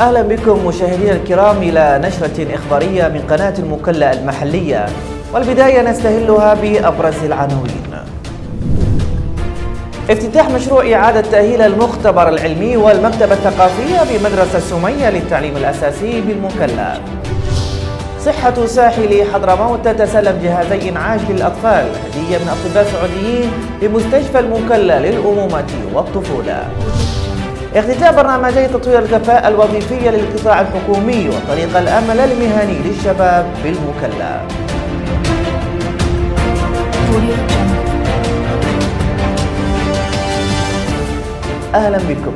أهلا بكم مشاهدينا الكرام إلى نشرة إخبارية من قناة المكلا المحلية، والبداية نستهلها بأبرز العناوين. افتتاح مشروع إعادة تأهيل المختبر العلمي والمكتبة الثقافية بمدرسة سمية للتعليم الأساسي بالمكلا. صحة ساحل حضرموت تتسلم جهازي إنعاش للأطفال هدية من أطباء سعوديين بمستشفى المكلا للأمومة والطفولة. اختتام برنامجي تطوير الكفاءة الوظيفية للقطاع الحكومي وطريق الأمل المهني للشباب بالمكلا. أهلا بكم.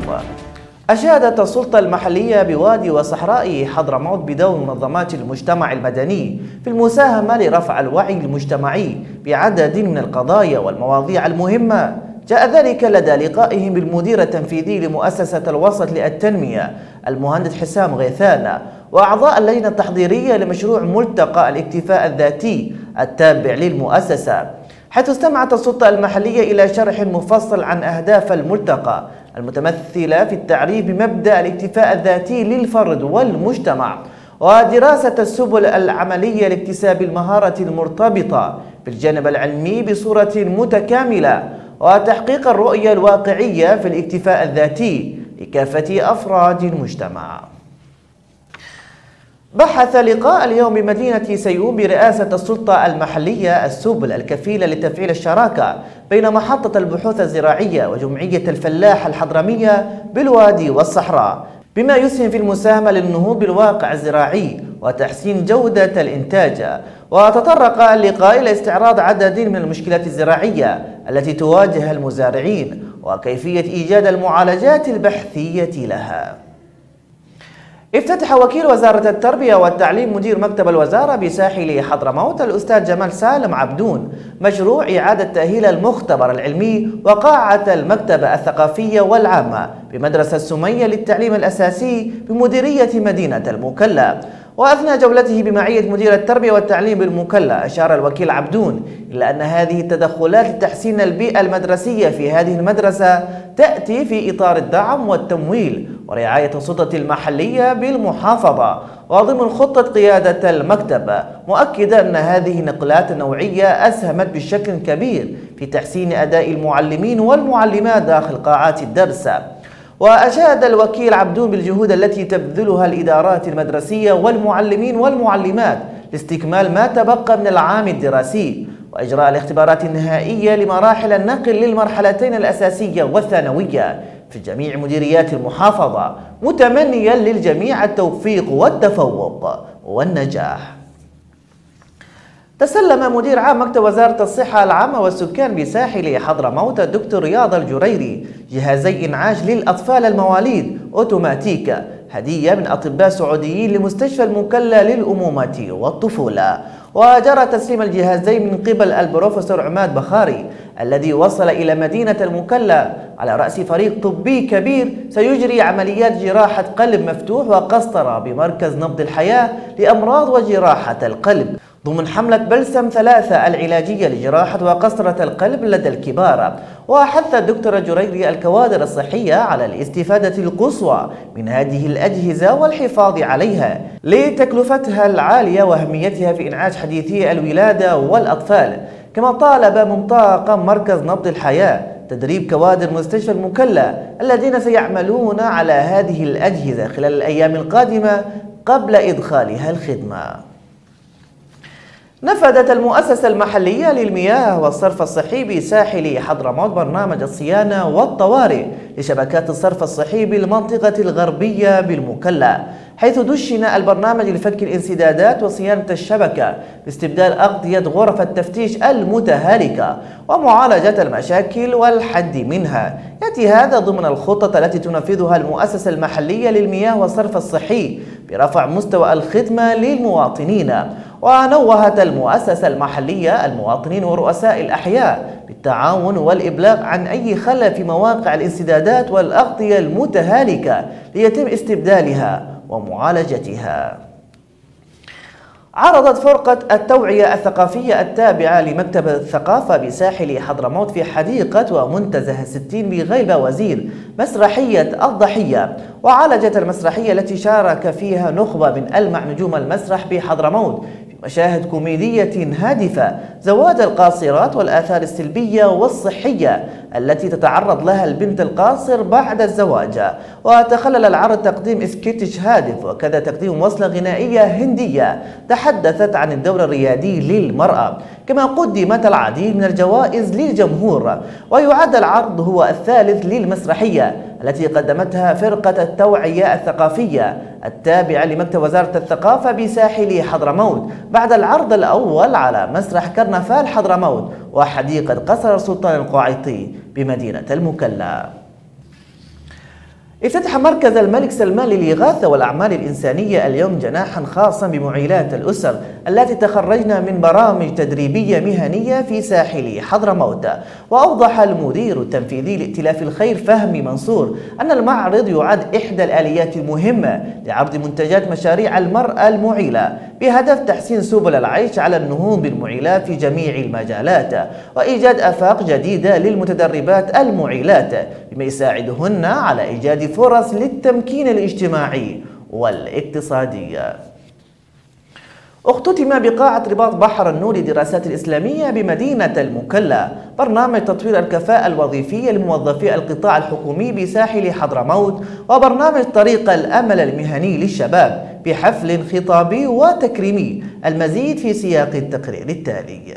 أشادت السلطة المحلية بوادي وصحراء حضرموت بدور منظمات المجتمع المدني في المساهمة لرفع الوعي المجتمعي بعدد من القضايا والمواضيع المهمة. جاء ذلك لدى لقائهم بالمدير التنفيذي لمؤسسة الوسط للتنمية المهندس حسام غيثان وأعضاء اللجنة التحضيرية لمشروع ملتقى الاكتفاء الذاتي التابع للمؤسسة، حيث استمعت السلطة المحلية إلى شرح مفصل عن أهداف الملتقى المتمثلة في التعريف بمبدأ الاكتفاء الذاتي للفرد والمجتمع ودراسة السبل العملية لاكتساب المهارة المرتبطة بالجانب العلمي بصورة متكاملة وتحقيق الرؤية الواقعية في الاكتفاء الذاتي لكافة أفراد المجتمع. بحث لقاء اليوم بمدينة سيئون برئاسة السلطة المحلية السبل الكفيلة لتفعيل الشراكة بين محطة البحوث الزراعية وجمعية الفلاح الحضرمية بالوادي والصحراء، بما يسهم في المساهمة للنهوض بالواقع الزراعي وتحسين جودة الإنتاج. وتطرق اللقاء إلى استعراض عدد من المشكلات الزراعية التي تواجه المزارعين وكيفية إيجاد المعالجات البحثية لها. افتتح وكيل وزارة التربية والتعليم مدير مكتب الوزارة بساحل حضرموت الأستاذ جمال سالم عبدون مشروع إعادة تأهيل المختبر العلمي وقاعة المكتبة الثقافية والعامة بمدرسة سمية للتعليم الأساسي بمديرية مدينة المكلا. وأثناء جولته بمعية مدير التربية والتعليم بالمكلا، أشار الوكيل عبدون إلى أن هذه التدخلات لتحسين البيئة المدرسية في هذه المدرسة تأتي في إطار الدعم والتمويل ورعاية السلطة المحلية بالمحافظة وضمن خطة قيادة المكتبة، مؤكدا أن هذه النقلات النوعية أسهمت بشكل كبير في تحسين أداء المعلمين والمعلمات داخل قاعات الدرس. وأشاد الوكيل عبدون بالجهود التي تبذلها الإدارات المدرسية والمعلمين والمعلمات لاستكمال ما تبقى من العام الدراسي وإجراء الاختبارات النهائية لمراحل النقل للمرحلتين الأساسية والثانوية في جميع مديريات المحافظة، متمنيا للجميع التوفيق والتفوق والنجاح. تسلم مدير عام مكتب وزارة الصحة العامة والسكان بساحل حضرموت الدكتور رياض الجريري جهازي إنعاش للأطفال المواليد أوتوماتيكا هدية من أطباء سعوديين لمستشفى المكلا للأمومة والطفولة. وجرى تسليم الجهازين من قبل البروفيسور عماد بخاري الذي وصل إلى مدينة المكلا على رأس فريق طبي كبير سيجري عمليات جراحة قلب مفتوح وقسطرة بمركز نبض الحياة لأمراض وجراحة القلب ضمن حملة بلسم 3 العلاجية لجراحة وقسطرة القلب لدى الكبار. وحث الدكتور الجريري الكوادر الصحية على الاستفادة القصوى من هذه الأجهزة والحفاظ عليها لتكلفتها العالية وأهميتها في إنعاش حديثي الولادة والأطفال، كما طالب من طاقم مركز نبض الحياة تدريب كوادر مستشفى المكلا الذين سيعملون على هذه الأجهزة خلال الأيام القادمة قبل إدخالها الخدمة. نفذت المؤسسة المحلية للمياه والصرف الصحي بساحل حضرموت برنامج الصيانة والطوارئ لشبكات الصرف الصحي بالمنطقة الغربية بالمكلا، حيث دشن البرنامج لفك الانسدادات وصيانة الشبكة باستبدال أغطية غرف التفتيش المتهالكة ومعالجة المشاكل والحد منها. يأتي هذا ضمن الخطط التي تنفذها المؤسسة المحلية للمياه والصرف الصحي برفع مستوى الخدمة للمواطنين. ونوهت المؤسسة المحلية المواطنين ورؤساء الأحياء بالتعاون والإبلاغ عن أي خلل في مواقع الانسدادات والأغطية المتهالكة ليتم استبدالها ومعالجتها. عرضت فرقة التوعية الثقافية التابعة لمكتب الثقافة بساحل حضرموت في حديقة ومنتزه 60 بغيبة وزير مسرحية الضحية، وعالجت المسرحية التي شارك فيها نخبة من ألمع نجوم المسرح بحضرموت مشاهد كوميدية هادفة زواج القاصرات والآثار السلبية والصحية التي تتعرض لها البنت القاصر بعد الزواج. وتخلل العرض تقديم سكتش هادف وكذا تقديم وصلة غنائية هندية تحدثت عن الدور الريادي للمرأة، كما قدمت العديد من الجوائز للجمهور. ويعد العرض هو الثالث للمسرحية التي قدمتها فرقة التوعية الثقافية التابعة لمكتب وزارة الثقافة بساحل حضرموت بعد العرض الأول على مسرح كرنفال حضرموت وحديقة قصر سلطان القعيطي بمدينة المكلا. افتتح مركز الملك سلمان للإغاثة والأعمال الإنسانية اليوم جناحا خاصا بمعيلات الأسر التي تخرجن من برامج تدريبية مهنية في ساحل حضرموت. وأوضح المدير التنفيذي لائتلاف الخير فهمي منصور أن المعرض يعد إحدى الآليات المهمة لعرض منتجات مشاريع المرأة المعيلة بهدف تحسين سبل العيش على النهوض بالمعيلات في جميع المجالات وإيجاد آفاق جديدة للمتدربات المعيلات بما يساعدهن على إيجاد فرص للتمكين الاجتماعي والاقتصادي. اختتم بقاعة رباط بحر النور للدراسات الإسلامية بمدينة المكلا برنامج تطوير الكفاءة الوظيفية لموظفي القطاع الحكومي بساحل حضرموت وبرنامج طريق الأمل المهني للشباب بحفل خطابي وتكريمي. المزيد في سياق التقرير التالي.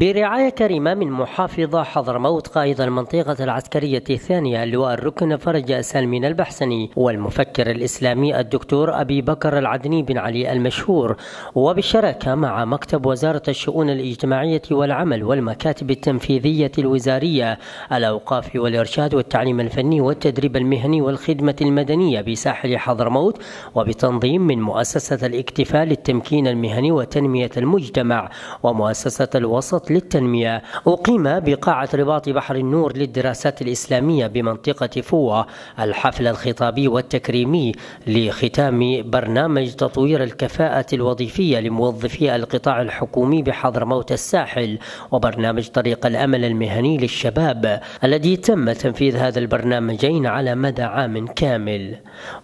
برعاية كريمة من محافظة حضرموت قائد المنطقة العسكرية الثانية اللواء الركن فرج سالمين البحسني والمفكر الإسلامي الدكتور أبي بكر العدني بن علي المشهور، وبالشراكة مع مكتب وزارة الشؤون الاجتماعية والعمل والمكاتب التنفيذية الوزارية الأوقاف والإرشاد والتعليم الفني والتدريب المهني والخدمة المدنية بساحل حضرموت، وبتنظيم من مؤسسة الاكتفاء للتمكين المهني وتنمية المجتمع ومؤسسة الوسط للتنمية، أقيم بقاعة رباط بحر النور للدراسات الإسلامية بمنطقة فوة الحفل الخطابي والتكريمي لختام برنامج تطوير الكفاءة الوظيفية لموظفي القطاع الحكومي بحضرموت الساحل وبرنامج طريق الأمل المهني للشباب الذي تم تنفيذ هذا البرنامجين على مدى عام كامل.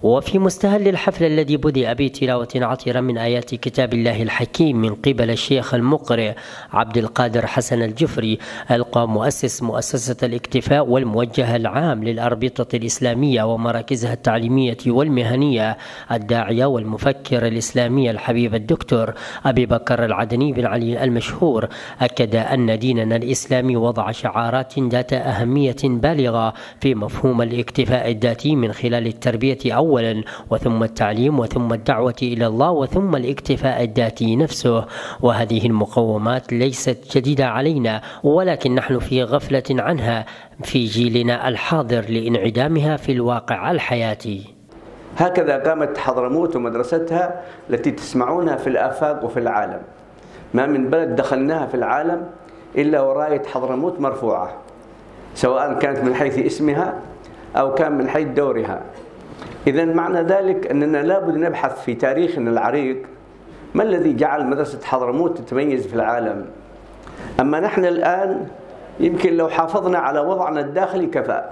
وفي مستهل الحفل الذي بدأ بتلاوة عطرة من آيات كتاب الله الحكيم من قبل الشيخ المقرئ عبد القادر حسن الجفري ألقى مؤسس مؤسسة الاكتفاء والموجه العام للأربطة الإسلامية ومراكزها التعليمية والمهنية الداعية والمفكر الإسلامي الحبيب الدكتور أبي بكر العدني بن علي المشهور، أكد أن ديننا الإسلامي وضع شعارات ذات أهمية بالغة في مفهوم الاكتفاء الذاتي من خلال التربية أولا وثم التعليم وثم الدعوة إلى الله وثم الاكتفاء الذاتي نفسه، وهذه المقومات ليست جديدة علينا ولكن نحن في غفلة عنها في جيلنا الحاضر لانعدامها في الواقع الحياتي. هكذا قامت حضرموت ومدرستها التي تسمعونها في الآفاق وفي العالم. ما من بلد دخلناها في العالم إلا وراية حضرموت مرفوعة، سواء كانت من حيث اسمها أو كان من حيث دورها. إذا معنى ذلك أننا لابد نبحث في تاريخنا العريق ما الذي جعل مدرسة حضرموت تتميز في العالم. أما نحن الآن يمكن لو حافظنا على وضعنا الداخلي كفاءة،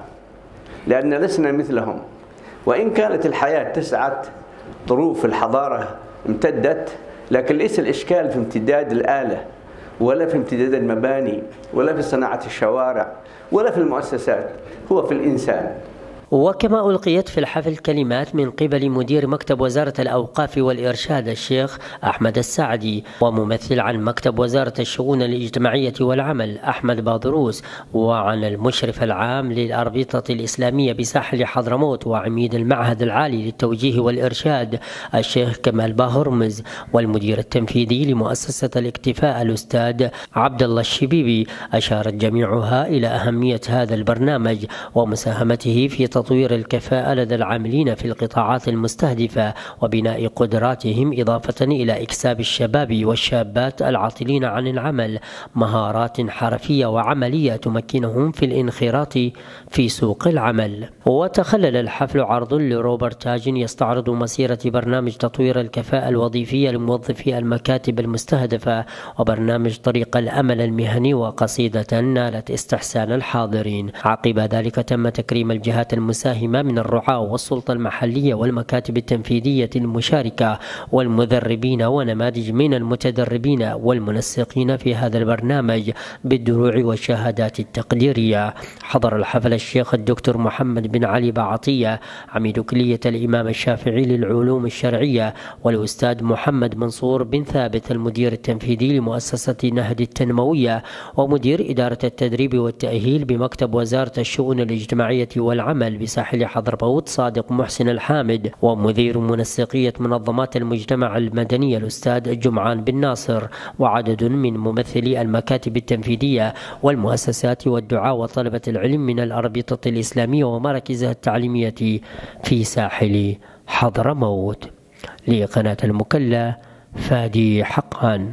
لأن لسنا مثلهم. وإن كانت الحياة تسعت، ظروف الحضارة امتدت، لكن ليس الإشكال في امتداد الآلة ولا في امتداد المباني ولا في صناعة الشوارع ولا في المؤسسات، هو في الإنسان. وكما ألقيت في الحفل كلمات من قبل مدير مكتب وزارة الأوقاف والإرشاد الشيخ أحمد السعدي وممثل عن مكتب وزارة الشؤون الاجتماعية والعمل أحمد باضروس وعن المشرف العام للأربطة الإسلامية بساحل حضرموت وعميد المعهد العالي للتوجيه والإرشاد الشيخ كمال باهرمز والمدير التنفيذي لمؤسسة الاكتفاء الأستاذ عبدالله الشبيبي. أشارت جميعها إلى أهمية هذا البرنامج ومساهمته في تطوير تطوير الكفاءة لدى العاملين في القطاعات المستهدفة وبناء قدراتهم، إضافة إلى إكساب الشباب والشابات العاطلين عن العمل مهارات حرفية وعملية تمكنهم في الانخراط في سوق العمل. وتخلل الحفل عرض لروبرتاج يستعرض مسيرة برنامج تطوير الكفاءة الوظيفية لموظفي المكاتب المستهدفة وبرنامج طريق الأمل المهني وقصيدة نالت استحسان الحاضرين. عقب ذلك تم تكريم الجهات المساهمة من الرعاة والسلطة المحلية والمكاتب التنفيذية المشاركة والمدربين ونماذج من المتدربين والمنسقين في هذا البرنامج بالدروع والشهادات التقديرية. حضر الحفل الشيخ الدكتور محمد بن علي بعطية عميد كلية الإمام الشافعي للعلوم الشرعية والأستاذ محمد منصور بن ثابت المدير التنفيذي لمؤسسة نهد التنموية ومدير إدارة التدريب والتأهيل بمكتب وزارة الشؤون الاجتماعية والعمل بساحل حضرموت صادق محسن الحامد، ومدير منسقية منظمات المجتمع المدني الأستاذ جمعان بن ناصر، وعدد من ممثلي المكاتب التنفيذية والمؤسسات والدعاة وطلبة العلم من الأربطة الإسلامية ومراكزها التعليمية في ساحل حضرموت. لقناة المكلا فادي حقان.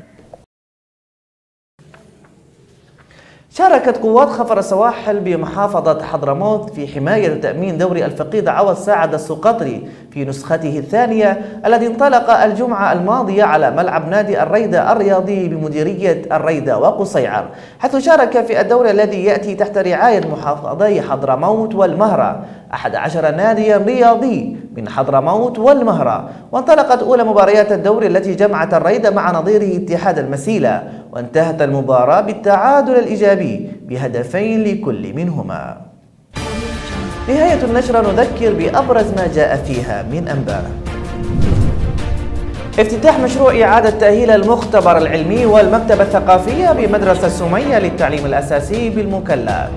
شاركت قوات خفر السواحل بمحافظة حضرموت في حماية وتأمين دوري الفقيد عوض ساعد السقطري في نسخته الثانية الذي انطلق الجمعة الماضية على ملعب نادي الريدة الرياضي بمديرية الريدة وقصيعر، حيث شارك في الدور الذي يأتي تحت رعاية محافظي حضرموت والمهرة 11 ناديا رياضي من حضرموت والمهرة. وانطلقت أولى مباريات الدور التي جمعت الريدة مع نظيره اتحاد المسيلة، وانتهت المباراة بالتعادل الإيجابي بهدفين لكل منهما. نهاية النشرة نذكر بأبرز ما جاء فيها من أنباء. افتتاح مشروع إعادة تأهيل المختبر العلمي والمكتبة الثقافية بمدرسة السمية للتعليم الأساسي بالمكلا.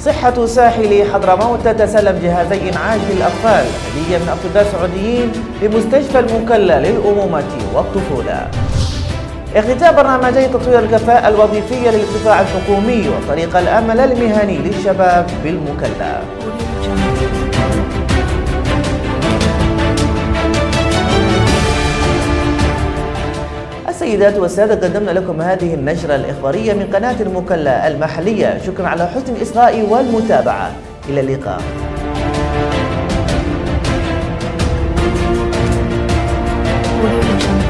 صحة ساحل حضرموت تتسلم جهازي إنعاش للأطفال هدية من أطباء سعوديين لمستشفى المكلا للأمومة والطفولة. اختتام برنامجي تطوير الكفاءة الوظيفية للقطاع الحكومي وطريق الأمل المهني للشباب بالمكلا. السيدات والسادة، قدمنا لكم هذه النشرة الإخبارية من قناة المكلا المحلية. شكرا على حسن الإصغاء والمتابعة، إلى اللقاء.